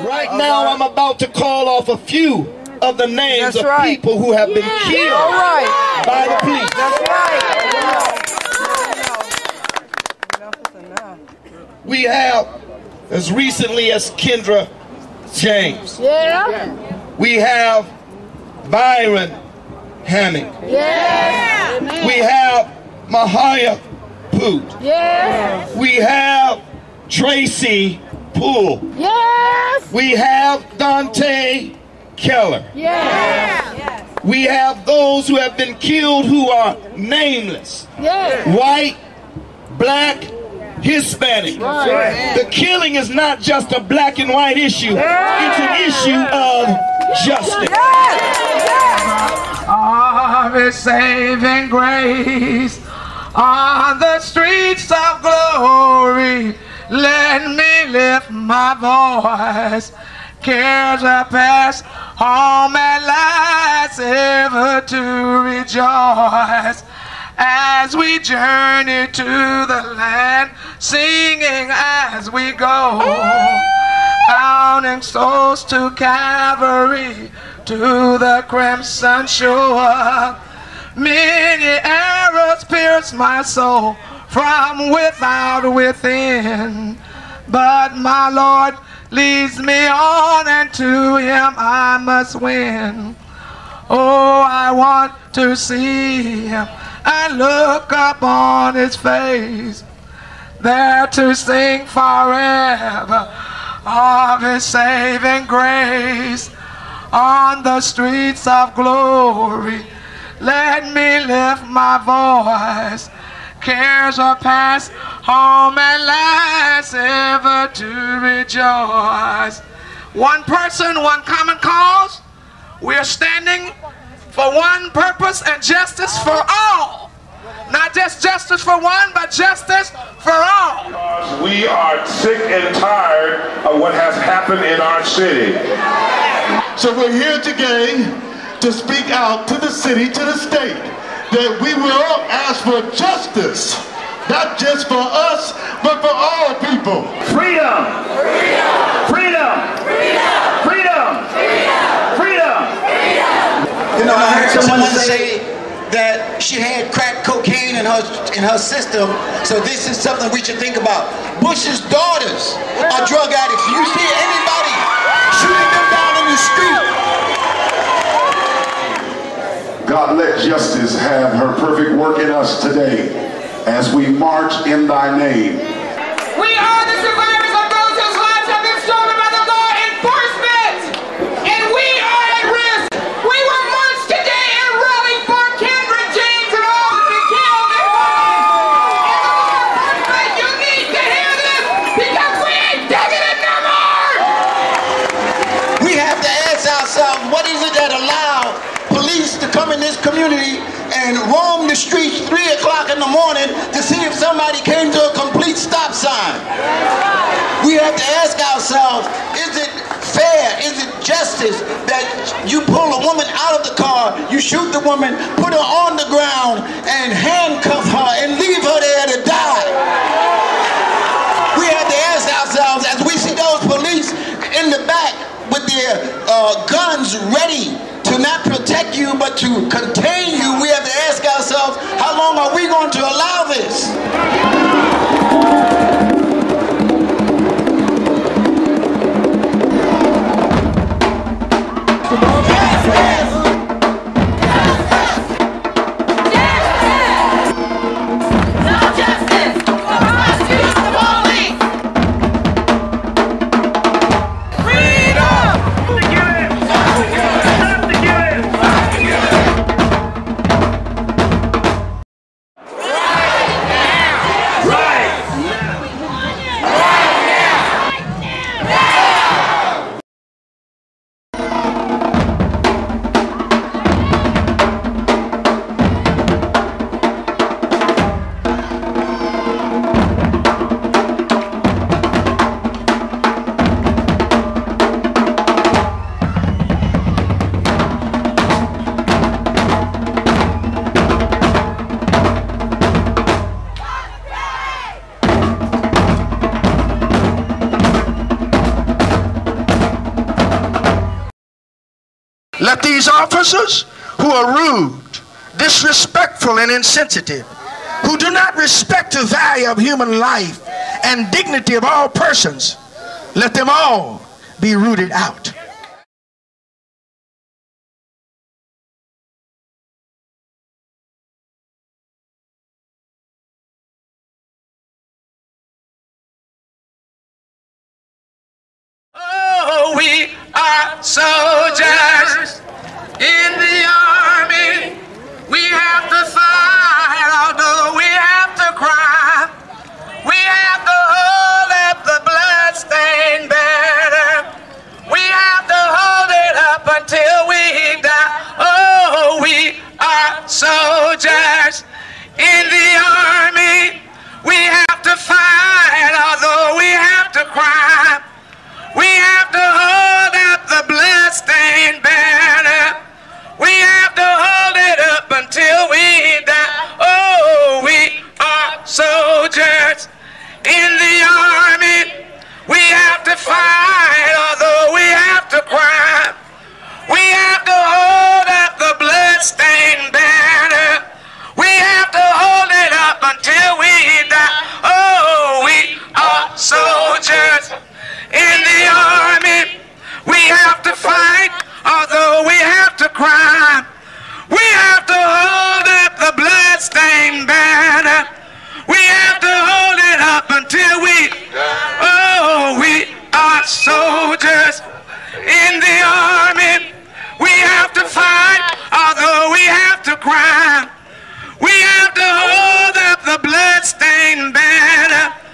Right now, I'm about to call off a few of the names of people who have been killed by the police. That's right. We have, as recently as Kendra James. Yeah. We have Byron Hammock. Yeah. We have Mahaya Poot. Yes. We have Tracy Pool. Yes. We have Dante Keller. Yes. We have those who have been killed who are nameless. Yes. White, black, Hispanic. Right. The killing is not just a black and white issue. It's an issue of justice. Of His saving grace on the streets of glory, let me lift my voice. Cares are past, home at last, ever to rejoice. As we journey to the land, singing as we go, counting souls to Calvary, to the crimson shore. Many arrows pierced my soul from without, within, but my Lord leads me on, and to Him I must win. Oh, I want to see Him and look upon His face, there to sing forever of His saving grace. On the streets of glory, let me lift my voice. Cares are past, home at last, ever to rejoice. One person, one common cause. We are standing for one purpose, and justice for all. Not just justice for one, but justice for all. Because we are sick and tired of what has happened in our city. So we're here today to speak out to the city, to the state, that we will ask for justice. Not just for us, but for all people. Freedom! Freedom! Freedom! Freedom! Freedom! Freedom! Freedom! You know, I heard someone say that she had crack cocaine in her system, so this is something we should think about. Bush's daughters are drug addicts. You see anybody shooting them down in the street? God, let justice have her perfect work in us today as we march in Thy name. We are the survivors of those whose lives have been stolen by the law enforcement, and we are at risk. We will march today and rally for Kendra James and all who've been killed and harmed. But you need to hear this, because we ain't taking it no more. We have to ask ourselves, what is it that allows police to come in this community and roam the streets 3 o'clock in the morning to see if somebody came to a complete stop sign? We have to ask ourselves, is it fair, is it justice that you pull a woman out of the car, you shoot the woman, put her on the ground and handcuff her and leave her there to die? We have to ask ourselves, as we see those police in the back with their guns ready to not protect you, but to contain you, we have to ask ourselves, how long are we going to allow this? Right. Let these officers who are rude, disrespectful, and insensitive, who do not respect the value of human life and dignity of all persons, let them all be rooted out. Oh, we are soldiers in the army. We have to fight, although we have to cry. We have to hold up the bloodstained banner. We have to hold it up until we die. Oh, we are soldiers in the army. We have to fight, although we have to cry. We have to hold up the bloodstained banner. We have to hold it up until we die. Oh, we are soldiers in the army. We have to fight, although we have to cry. We have to hold up the bloodstained banner. We have to hold it up until we die. Oh, we are soldiers in the army. We have to fight, although we have to cry. We have to hold up the bloodstained banner. We have to hold it up until we die. Oh, we are soldiers in the army. We have to fight, although we have to cry. We have to hold up the bloodstained banner.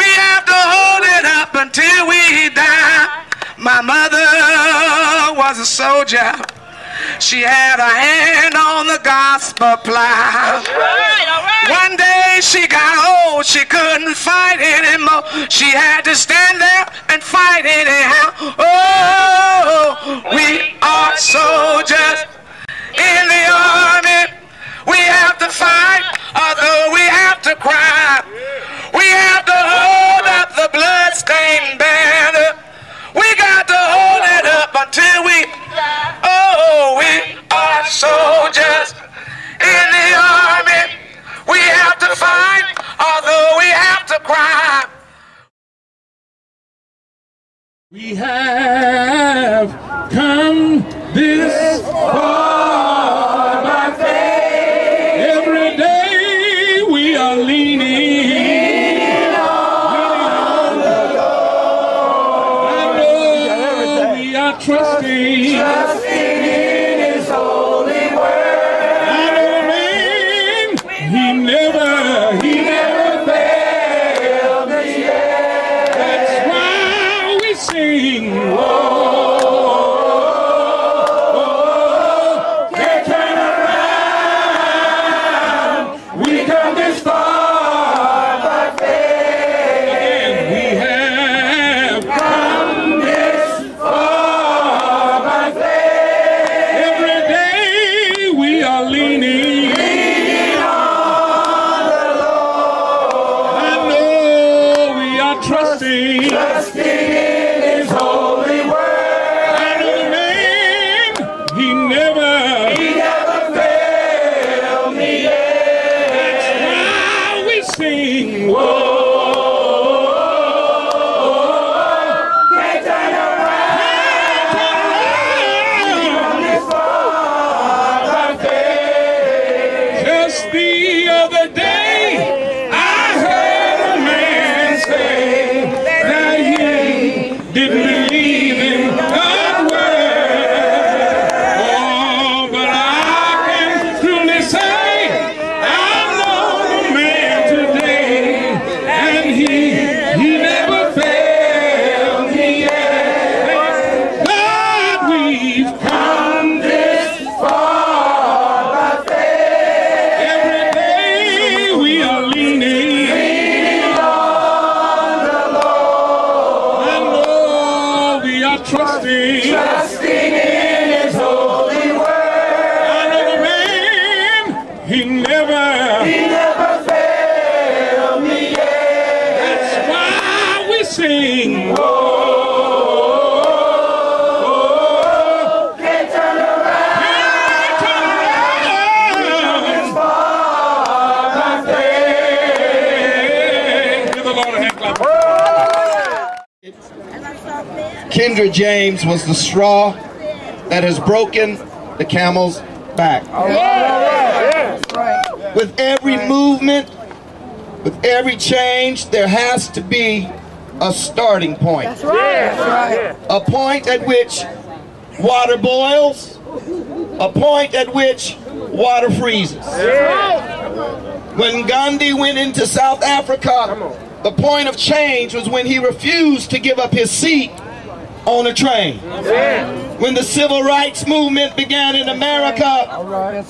We have to hold it up until we die. My mother was a soldier. She had her hand on the gospel plow. One day she got old, she couldn't fight anymore. She had to stand there and fight anyhow. Oh, we are soldiers in the army. We have to fight, although we have to cry. We have to hold up the bloodstained banner. We got to hold it up until we die. Oh, we are soldiers in the army. We have to fight, although we have to cry. We have come this far by faith. Every day we are leaning. Trusting in His holy word. I mean, He never failed us yet. That's why we sing. Oh, can't turn around. We come this far by faith. And we have come this far. Sing. Oh, can't turn around. Kendra James was the straw that has broken the camel's back. With every movement, with every change, there has to be a starting point. That's right. A point at which water boils, a point at which water freezes. When Gandhi went into South Africa, the point of change was when he refused to give up his seat on a train. When the civil rights movement began in America,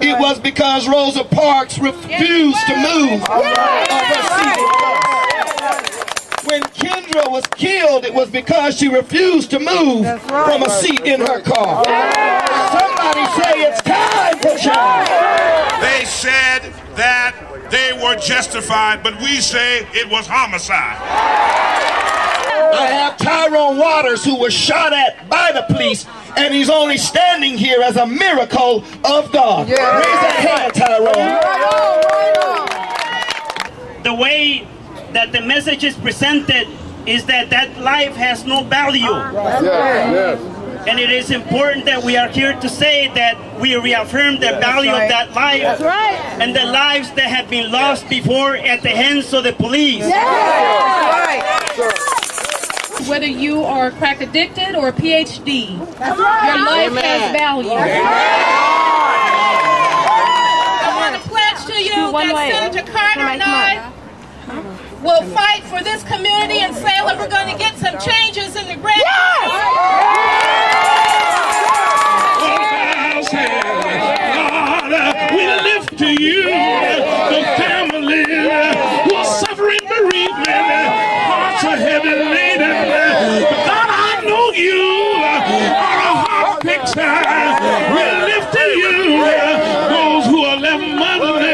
it was because Rosa Parks refused to move on her seat. When Kendra was killed, it was because she refused to move from a seat in her car. Somebody say it's time for change. They said that they were justified, but we say it was homicide. I have Tyrone Waters, who was shot at by the police, and he's only standing here as a miracle of God. Raise that hand, Tyrone. The way that the message is presented is that that life has no value. And it is important that we are here to say that we reaffirm the value of that life and the lives that have been lost before at the hands of the police. Whether you are crack addicted or a PhD, your life has value. I want to pledge to you that Senator Carter and I will fight for this community in Salem. We're going to get some changes in the Grand We lift to you the family who are suffering bereavement, hearts are heavy laden. God, I know you are a heart picture. We lift to you those who are left motherless. I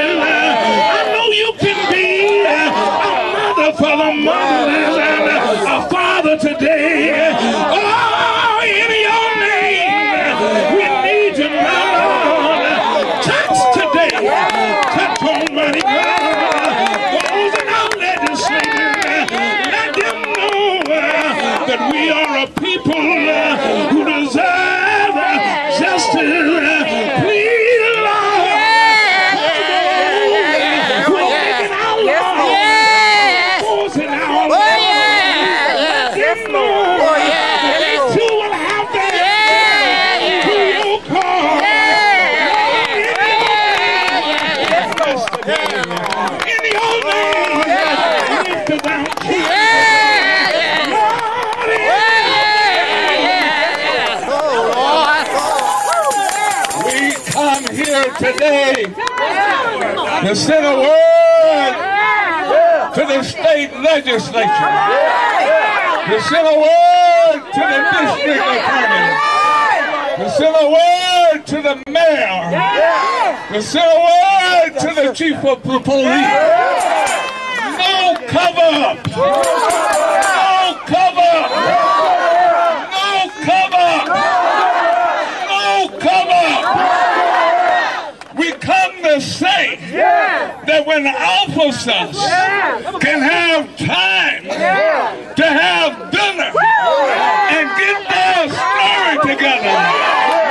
know you can be a mother for the motherless and a father today. Oh, in your name, we need you, my Lord. Touch today, touch Almighty God. Those in our legislature, let them know that we are a people who deserve justice. Please, Lord, who are making our laws, forcing our laws, let them know that they too will have that to your cause. In your name, lift us out. Lord, in We come here today to send a word to the state legislature, to send a word to the district attorney, to send a word to the mayor, to send a word to the chief of police. No cover up! No cover up! No cover up! No cover up! We come to say that when officers can have time to have dinner and get their story together,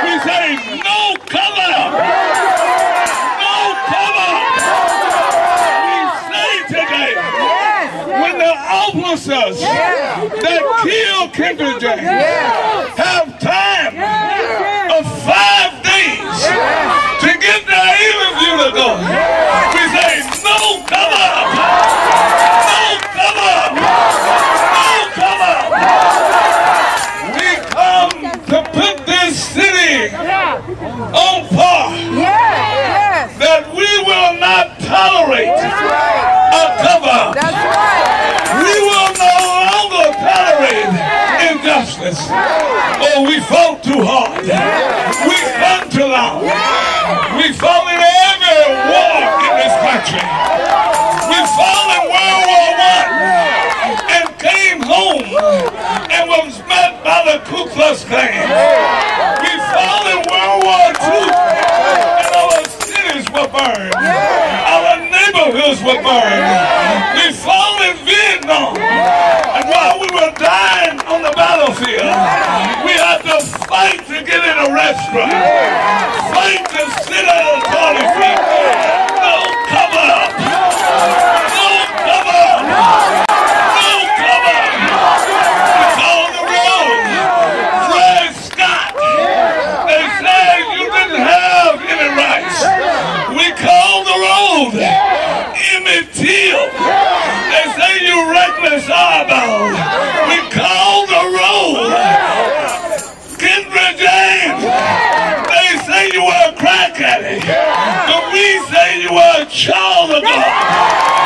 we say no cover up! Officers that kill Kendra James have time of 5 days to get their interview to go. We say no cover up, no cover up, no cover up. We come to put this city on par, that we will not tolerate a cover up. Oh, we fought too hard. We fought too long. We fought in every war in this country. We fought in World War I and came home and was met by the Ku Klux Klan. We fought in World War II and our cities were burned. Our neighborhoods were burned. We fought in Vietnam, and while we were dying on the battlefield. We have to fight to get in a restaurant. Fight to sit at a party. No cover up. No cover up. No cover up. It's on the road. Fred Scott. They said you didn't have any rights. We called the road. Emmett Till. They say you reckless eyeballs. We called the road. Kendra James. They say you were a crack addict. But we say you were a child of God.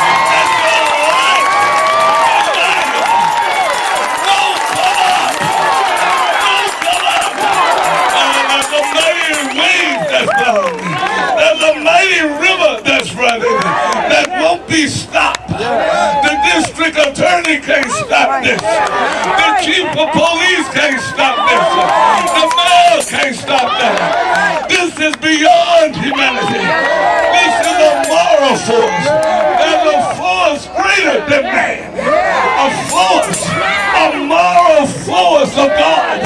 The mighty river that's running that won't be stopped. The district attorney can't stop this. The chief of police can't stop this. The mayor can't stop that. This is beyond humanity. This is a moral force. There's a force greater than man. A force, a moral force of God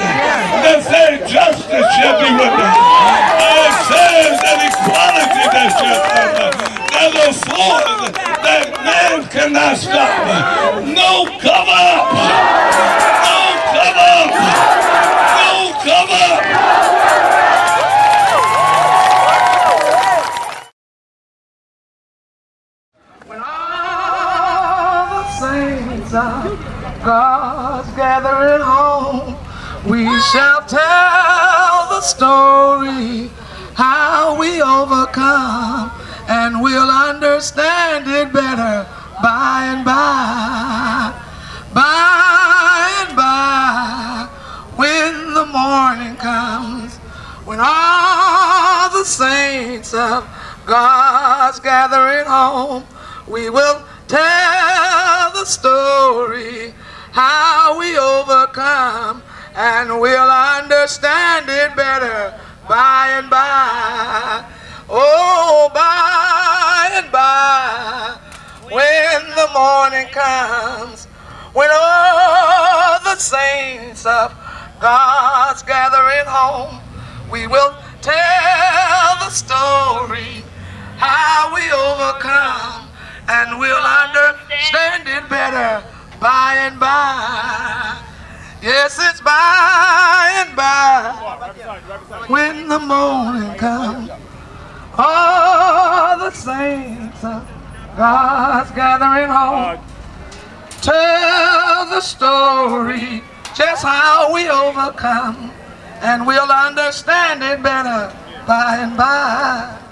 that says justice shall be rendered. It says that equality that shall come. There's a force that man cannot stop. No cover up. No cover up. No cover up. When all the saints of God's gathering home, we shall tell the story. How we overcome, and we'll understand it better by and by. By and by, when the morning comes, when all the saints of God's gathering home, we will tell the story, how we overcome, and we'll understand it better by and by, oh, by and by, when the morning comes, when all the saints of God's gathering home, we will tell the story, how we overcome, and we'll understand it better by and by. Yes, it's by and by, when the morning comes, all the saints of God's gathering home, tell the story, just how we overcome, and we'll understand it better by and by.